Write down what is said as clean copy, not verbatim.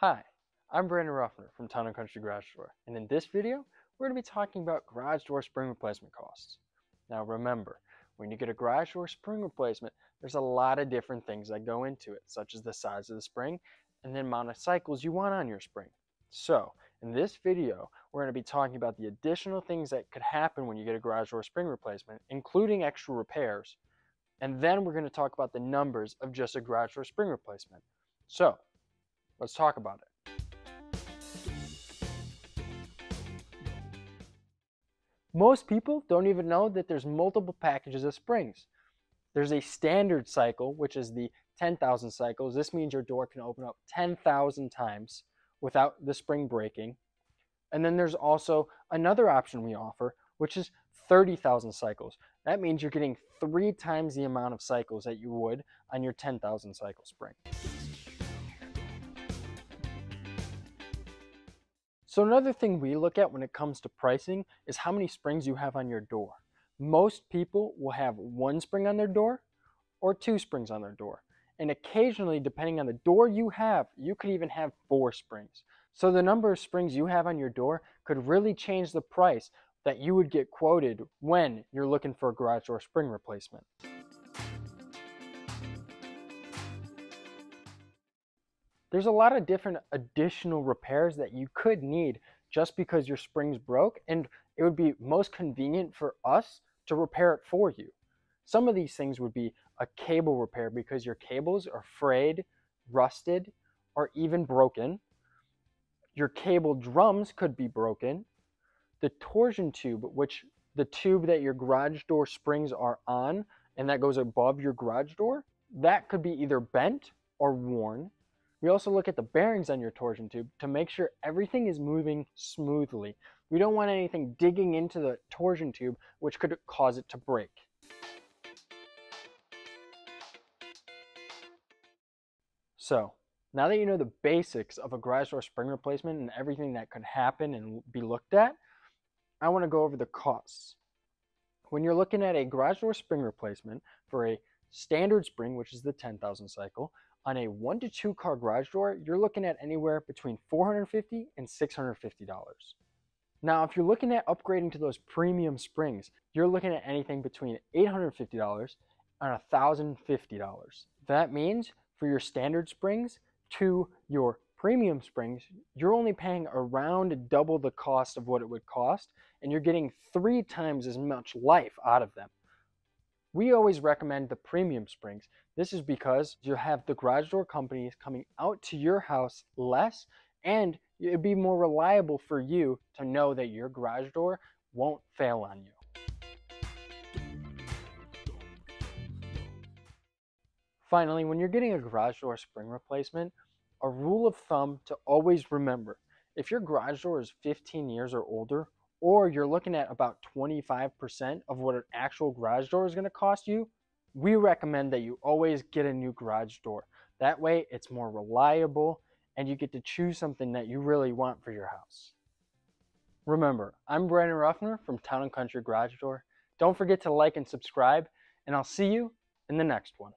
Hi, I'm Brandon Ruffner from Town & Country Garage Door, and in this video, we're going to be talking about garage door spring replacement costs. Now remember, when you get a garage door spring replacement, there's a lot of different things that go into it, such as the size of the spring and the amount of cycles you want on your spring. So, in this video, we're going to be talking about the additional things that could happen when you get a garage door spring replacement, including extra repairs, and then we're going to talk about the numbers of just a garage door spring replacement. So, let's talk about it. Most people don't even know that there's multiple packages of springs. There's a standard cycle, which is the 10,000 cycles. This means your door can open up 10,000 times without the spring breaking. And then there's also another option we offer, which is 30,000 cycles. That means you're getting 3 times the amount of cycles that you would on your 10,000 cycle spring. So another thing we look at when it comes to pricing is how many springs you have on your door. Most people will have 1 spring on their door or 2 springs on their door. And occasionally, depending on the door you have, you could even have 4 springs. So the number of springs you have on your door could really change the price that you would get quoted when you're looking for a garage door spring replacement. There's a lot of different additional repairs that you could need just because your springs broke, and it would be most convenient for us to repair it for you. Some of these things would be a cable repair because your cables are frayed, rusted, or even broken. Your cable drums could be broken. The torsion tube, which the tube that your garage door springs are on and that goes above your garage door, that could be either bent or worn. We also look at the bearings on your torsion tube to make sure everything is moving smoothly. We don't want anything digging into the torsion tube, which could cause it to break. So, now that you know the basics of a garage door spring replacement and everything that could happen and be looked at, I want to go over the costs. When you're looking at a garage door spring replacement for a standard spring, which is the 10,000 cycle, on a 1 to 2 car garage door, you're looking at anywhere between $450 and $650. Now, if you're looking at upgrading to those premium springs, you're looking at anything between $850 and $1,050. That means for your standard springs to your premium springs, you're only paying around double the cost of what it would cost, and you're getting 3 times as much life out of them. We always recommend the premium springs. This is because you have the garage door companies coming out to your house less, and it'd be more reliable for you to know that your garage door won't fail on you. Finally, when you're getting a garage door spring replacement, a rule of thumb to always remember: if your garage door is 15 years or older, or you're looking at about 25% of what an actual garage door is going to cost you, we recommend that you always get a new garage door. That way it's more reliable and you get to choose something that you really want for your house. Remember, I'm Brandon Ruffner from Town & Country Garage Door. Don't forget to like and subscribe, and I'll see you in the next one.